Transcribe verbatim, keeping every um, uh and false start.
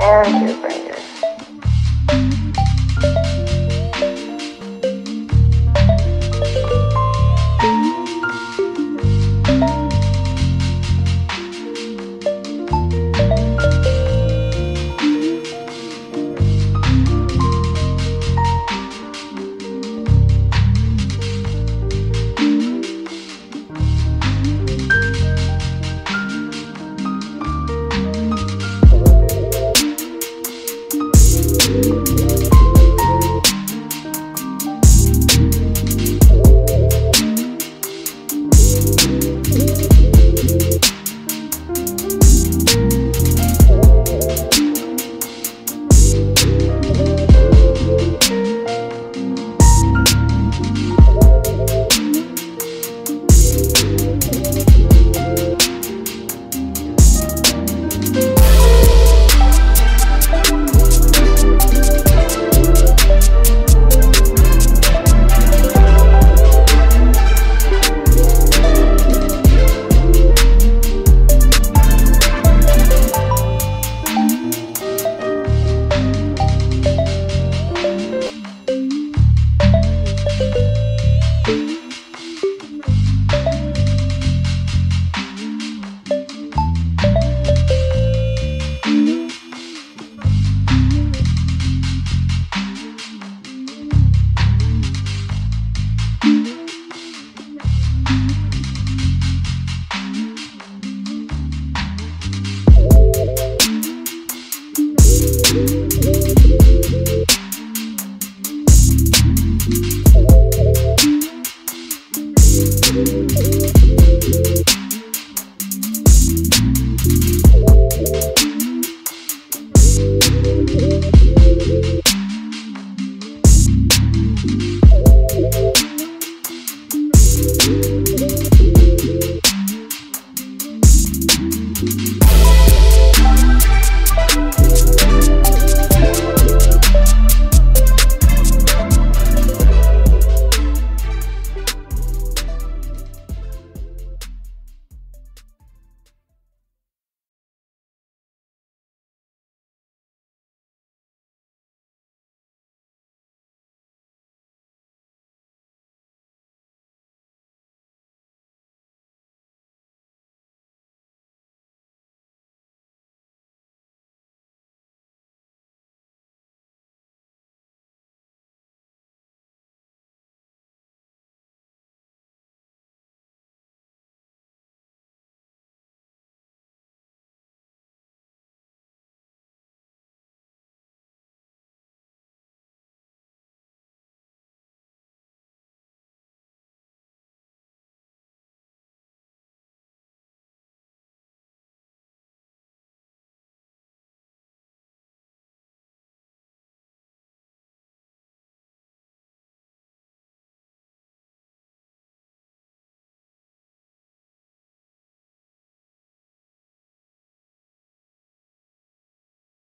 Arrogant.